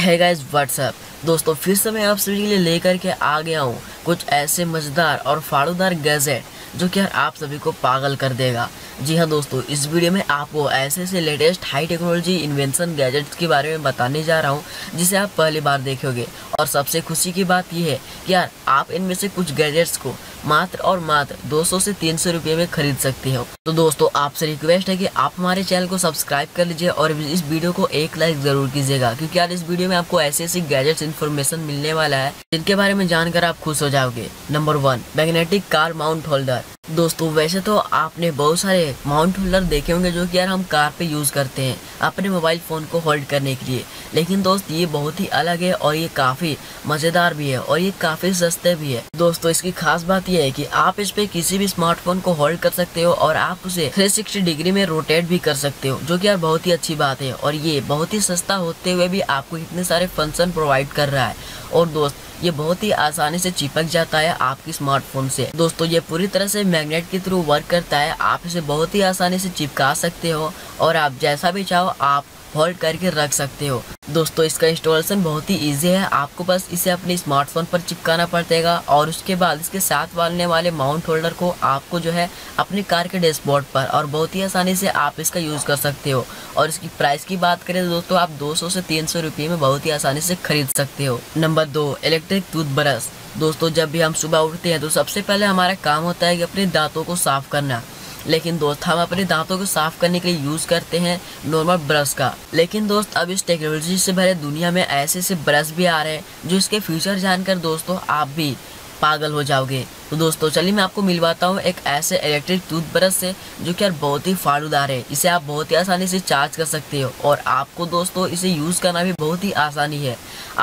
है guys what's up दोस्तों, फिर से मैं आप सभी के लिए लेकर के आ गया हूँ कुछ ऐसे मज़ेदार और फाड़ूदार गैजेट जो कि आप सभी को पागल कर देगा। जी हाँ दोस्तों, इस वीडियो में आपको ऐसे से latest high technology invention gadgets के बारे में बताने जा रहा हूँ जिसे आप पहली बार देखोगे। और सबसे खुशी की बात यह है कि यार आप इनमें से कुछ गैजेट्स को मात्र और मात्र 200 से 300 रुपये में खरीद सकते हो। तो दोस्तों आपसे रिक्वेस्ट है कि आप हमारे चैनल को सब्सक्राइब कर लीजिए और इस वीडियो को एक लाइक ज़रूर कीजिएगा, क्योंकि यार इस वीडियो में आपको ऐसे ऐसे गैजेट्स इन्फॉर्मेशन मिलने वाला है जिनके बारे में जानकर आप खुश हो जाओगे। Number 1, magnetic car mount holder. दोस्तों वैसे तो आपने बहुत सारे माउंट होल्डर देखे होंगे जो कि यार हम कार पे यूज़ करते हैं अपने मोबाइल फ़ोन को होल्ड करने के लिए, लेकिन दोस्त ये बहुत ही अलग है और ये काफ़ी मज़ेदार भी है और ये काफ़ी सस्ते भी है। दोस्तों इसकी खास बात यह है कि आप इस पे किसी भी स्मार्टफोन को होल्ड कर सकते हो और आप उसे 360 डिग्री में रोटेट भी कर सकते हो, जो कि यार बहुत ही अच्छी बात है। और ये बहुत ही सस्ता होते हुए भी आपको इतने सारे फंक्शन प्रोवाइड कर रहा है और दोस्त ये बहुत ही आसानी से चिपक जाता है आपके स्मार्टफोन से। दोस्तों ये पूरी तरह से मैग्नेट के थ्रू वर्क करता है, आप इसे बहुत ही आसानी से चिपका सकते हो और आप जैसा भी चाहो आप होल्ड करके रख सकते हो। दोस्तों इसका इंस्टॉलेशन बहुत ही इजी है, आपको बस इसे अपने स्मार्टफोन पर चिपकाना पड़ेगा और उसके बाद इसके साथ वालने वाले माउंट होल्डर को आपको जो है अपनी कार के डैशबोर्ड पर, और बहुत ही आसानी से आप इसका यूज़ कर सकते हो। और इसकी प्राइस की बात करें दोस्तों, आप 200 से 300 रुपये में बहुत ही आसानी से खरीद सकते हो। Number 2, electric toothbrush. दोस्तों जब भी हम सुबह उठते हैं तो सबसे पहले हमारा काम होता है कि अपने दांतों को साफ करना, लेकिन दोस्त हम अपने दांतों को साफ करने के लिए यूज़ करते हैं नॉर्मल ब्रश का। लेकिन दोस्त अब इस टेक्नोलॉजी से भरे दुनिया में ऐसे से ब्रश भी आ रहे हैं जो इसके फ्यूचर जानकर दोस्तों आप भी पागल हो जाओगे। तो दोस्तों चलिए मैं आपको मिलवाता हूँ एक ऐसे इलेक्ट्रिक टूथब्रश से जो कि यार बहुत ही फाड़ूदार है। इसे आप बहुत ही आसानी से चार्ज कर सकते हो और आपको दोस्तों इसे यूज़ करना भी बहुत ही आसानी है।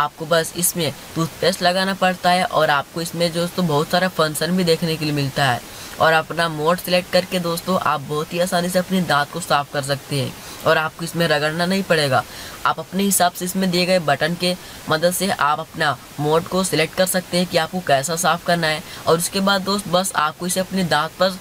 आपको बस इसमें टूथपेस्ट लगाना पड़ता है और आपको इसमें दोस्तों बहुत सारा फंक्शन भी देखने के लिए मिलता है और अपना मोड सिलेक्ट करके दोस्तों आप बहुत ही आसानी से अपने दांत को साफ कर सकते हैं और आपको इसमें रगड़ना नहीं पड़ेगा। आप अपने हिसाब से इसमें दिए गए बटन के मदद से आप अपना मोड को सिलेक्ट कर सकते हैं कि आपको कैसा साफ़ करना है और उसके बाद दोस्त बस आपको इसे अपने दांत पर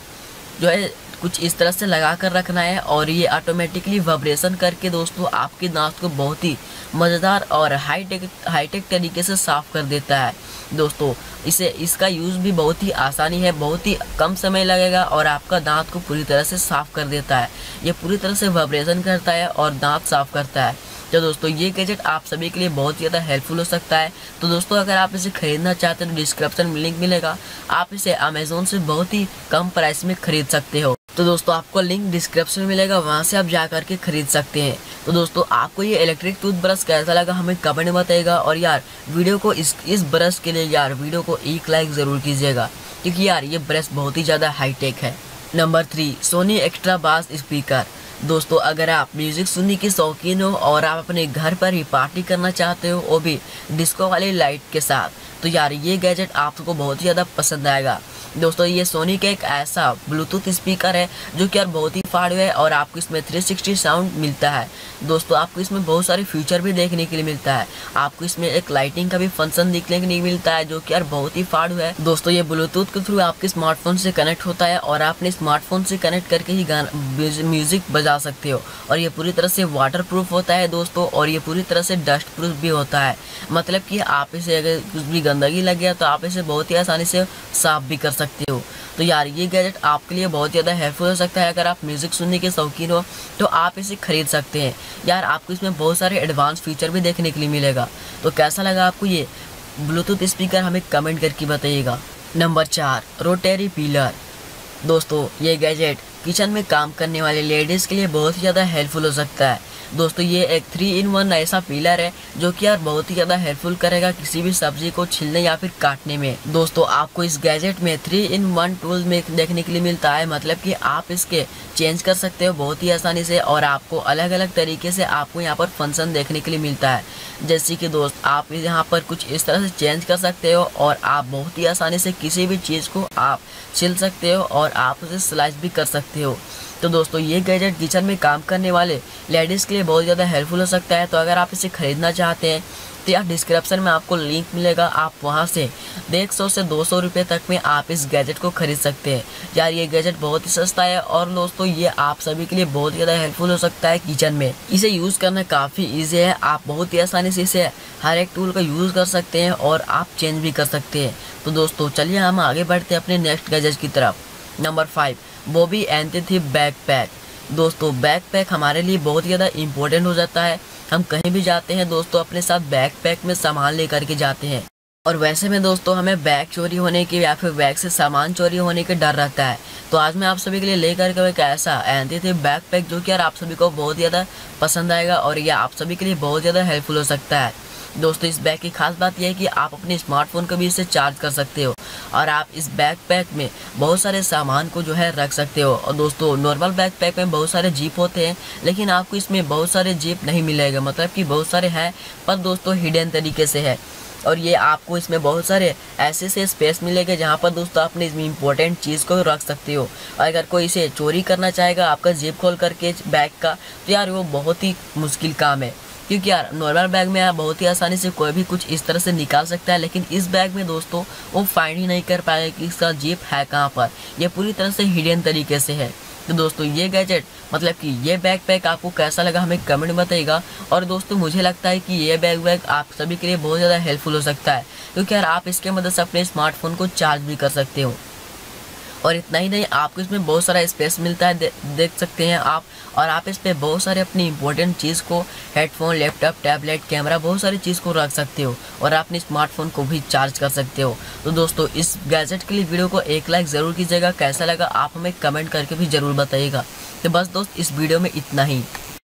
जो है कुछ इस तरह से लगा कर रखना है और ये ऑटोमेटिकली वाइब्रेशन करके दोस्तों आपके दांत को बहुत ही मज़ेदार और हाईटेक तरीके से साफ़ कर देता है। दोस्तों इसे इसका यूज़ भी बहुत ही आसानी है, बहुत ही कम समय लगेगा और आपका दांत को पूरी तरह से साफ़ कर देता है। ये पूरी तरह से वाइब्रेशन करता है और दांत साफ़ करता है। तो दोस्तों ये गैजेट आप सभी के लिए बहुत ही ज़्यादा हेल्पफुल हो सकता है। तो दोस्तों अगर आप इसे ख़रीदना चाहते हैं तो डिस्क्रिप्शन में लिंक मिलेगा, आप इसे अमेज़ॉन से बहुत ही कम प्राइस में ख़रीद सकते हो। तो दोस्तों आपको लिंक डिस्क्रिप्शन में मिलेगा, वहाँ से आप जा करके ख़रीद सकते हैं। तो दोस्तों आपको ये इलेक्ट्रिक टूथब्रश कैसा लगा हमें कमेंट में बताइएगा और यार वीडियो को इस ब्रश के लिए यार वीडियो को एक लाइक ज़रूर कीजिएगा, क्योंकि यार ये ब्रश बहुत ही ज़्यादा हाईटेक है। Number 3, Sony extra bass speaker. दोस्तों अगर आप म्यूज़िक सुनने की शौकीन हो और आप अपने घर पर ही पार्टी करना चाहते हो वो भी डिस्को वाली लाइट के साथ, तो यार ये गैजेट आपको बहुत ही ज़्यादा पसंद आएगा। दोस्तों ये सोनी का एक ऐसा ब्लूटूथ स्पीकर है जो कि यार बहुत ही फाड़ू है और आपको इसमें 360 साउंड मिलता है। दोस्तों आपको इसमें बहुत सारे फीचर भी देखने के लिए मिलता है, आपको इसमें एक लाइटिंग का भी फंक्शन देखने के लिए मिलता है जो कि यार बहुत ही फाड़ू है। दोस्तों ये ब्लूटूथ के थ्रू आपके स्मार्टफोन से कनेक्ट होता है और आपने स्मार्टफोन से कनेक्ट करके ही म्यूज़िक जा सकते हो और ये पूरी तरह से वाटरप्रूफ होता है दोस्तों और ये पूरी तरह से डस्ट प्रूफ भी होता है, मतलब कि आप इसे अगर कुछ भी गंदगी लग गया तो आप इसे बहुत ही आसानी से साफ भी कर सकते हो। तो यार ये गैजेट आपके लिए बहुत ज़्यादा हेल्पफुल हो सकता है, अगर आप म्यूज़िक सुनने के शौकीन हो तो आप इसे खरीद सकते हैं। यार आपको इसमें बहुत सारे एडवांस फीचर भी देखने के लिए मिलेगा। तो कैसा लगा आपको ये ब्लूटूथ स्पीकर हमें कमेंट करके बताइएगा। Number 4, rotary pillar. दोस्तों ये गैजेट किचन में काम करने वाले लेडीज़ के लिए बहुत ही ज़्यादा हेल्पफुल हो सकता है। दोस्तों ये एक 3 in 1 ऐसा पिलर है जो कि यार बहुत ही ज़्यादा हेल्पफुल करेगा किसी भी सब्जी को छीलने या फिर काटने में। दोस्तों आपको इस गैजेट में 3 in 1 टूल में देखने के लिए मिलता है, मतलब कि आप इसके चेंज कर सकते हो बहुत ही आसानी से और आपको अलग अलग तरीके से आपको यहाँ पर फंक्शन देखने के लिए मिलता है। जैसे कि दोस्त आप यहाँ पर कुछ इस तरह से चेंज कर सकते हो और आप बहुत ही आसानी से किसी भी चीज़ को आप छील सकते हो और आप उसे स्लाइस भी कर सकते हो। तो दोस्तों ये गैजेट किचन में काम करने वाले लेडीज़ के लिए बहुत ज़्यादा हेल्पफुल हो सकता है। तो अगर आप इसे ख़रीदना चाहते हैं या डिस्क्रिप्शन में आपको लिंक मिलेगा, आप वहां से 150 से 200 रुपये तक में आप इस गैजेट को खरीद सकते हैं। यार ये गैजेट बहुत ही सस्ता है और दोस्तों ये आप सभी के लिए बहुत ज़्यादा हेल्पफुल हो सकता है किचन में। इसे यूज़ करना काफ़ी ईजी है, आप बहुत ही आसानी से इसे हर एक टूल का यूज़ कर सकते हैं और आप चेंज भी कर सकते हैं। तो दोस्तों चलिए हम आगे बढ़ते हैं अपने नेक्स्ट गैजेट की तरफ। नंबर 5 वो भी एंटी थीप बैकपैक। दोस्तों बैकपैक हमारे लिए बहुत ज़्यादा इम्पोर्टेंट हो जाता है, हम कहीं भी जाते हैं दोस्तों अपने साथ बैकपैक में सामान लेकर के जाते हैं। और वैसे में दोस्तों हमें बैग चोरी होने के या फिर बैग से सामान चोरी होने के डर रहता है। तो आज मैं आप सभी के लिए लेकर के एक ऐसा एंटी थीप बैकपैक जो कि यार आप सभी को बहुत ज़्यादा पसंद आएगा और यह आप सभी के लिए बहुत ज़्यादा हेल्पफुल हो सकता है। दोस्तों इस बैग की खास बात यह है कि आप अपने स्मार्टफोन को भी इससे चार्ज कर सकते हो और आप इस बैकपैक में बहुत सारे सामान को जो है रख सकते हो। और दोस्तों नॉर्मल बैकपैक में बहुत सारे जीप होते हैं, लेकिन आपको इसमें बहुत सारे जीप नहीं मिलेगा, मतलब कि बहुत सारे हैं पर दोस्तों हिडन तरीके से है। और ये आपको इसमें बहुत सारे ऐसे से स्पेस मिलेंगे जहाँ पर दोस्तों आपने इसमें इम्पोर्टेंट चीज़ को रख सकते हो। और अगर कोई इसे चोरी करना चाहेगा आपका जीप खोल करके बैग का, तो यार वो बहुत ही मुश्किल काम है, क्योंकि यार नॉर्मल बैग में आप बहुत ही आसानी से कोई भी कुछ इस तरह से निकाल सकता है, लेकिन इस बैग में दोस्तों वो फाइंड ही नहीं कर पाएगा कि इसका जीप है कहाँ पर, यह पूरी तरह से हिडन तरीके से है। तो दोस्तों ये गैजेट मतलब कि ये बैकपैक आपको कैसा लगा हमें कमेंट में बताइएगा। और दोस्तों मुझे लगता है कि ये बैकपैक आप सभी के लिए बहुत ज़्यादा हेल्पफुल हो सकता है, क्योंकि यार आप इसके मदद से अपने स्मार्टफोन को चार्ज भी कर सकते हो। और इतना ही नहीं आपको इसमें बहुत सारा स्पेस मिलता है, देख सकते हैं आप। और आप इस पर बहुत सारे अपनी इंपॉर्टेंट चीज़ को हेडफोन, लैपटॉप, टैबलेट, कैमरा, बहुत सारी चीज़ को रख सकते हो और आप अपने स्मार्टफोन को भी चार्ज कर सकते हो। तो दोस्तों इस गैजेट के लिए वीडियो को एक लाइक ज़रूर कीजिएगा, कैसा लगा आप हमें कमेंट करके भी ज़रूर बताइएगा। तो बस दोस्त इस वीडियो में इतना ही।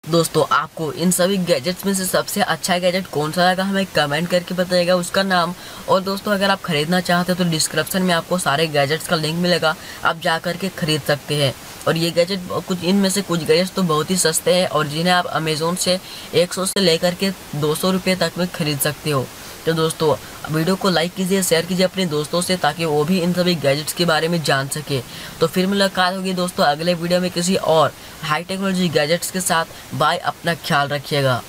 दोस्तों आपको इन सभी गैजेट्स में से सबसे अच्छा गैजेट कौन सा लगा हमें कमेंट करके बताइएगा, उसका नाम। और दोस्तों अगर आप ख़रीदना चाहते हो तो डिस्क्रिप्शन में आपको सारे गैजेट्स का लिंक मिलेगा, आप जा कर के ख़रीद सकते हैं। और ये गैजेट कुछ इनमें से कुछ गैजेट्स तो बहुत ही सस्ते हैं और जिन्हें आप अमेज़ोन से 100 से लेकर के 200 रुपये तक में ख़रीद सकते हो। तो दोस्तों वीडियो को लाइक कीजिए, शेयर कीजिए अपने दोस्तों से, ताकि वो भी इन सभी गैजेट्स के बारे में जान सके। तो फिर मुलाकात होगी दोस्तों अगले वीडियो में किसी और हाई टेक्नोलॉजी गैजेट्स के साथ। बाय, अपना ख्याल रखिएगा।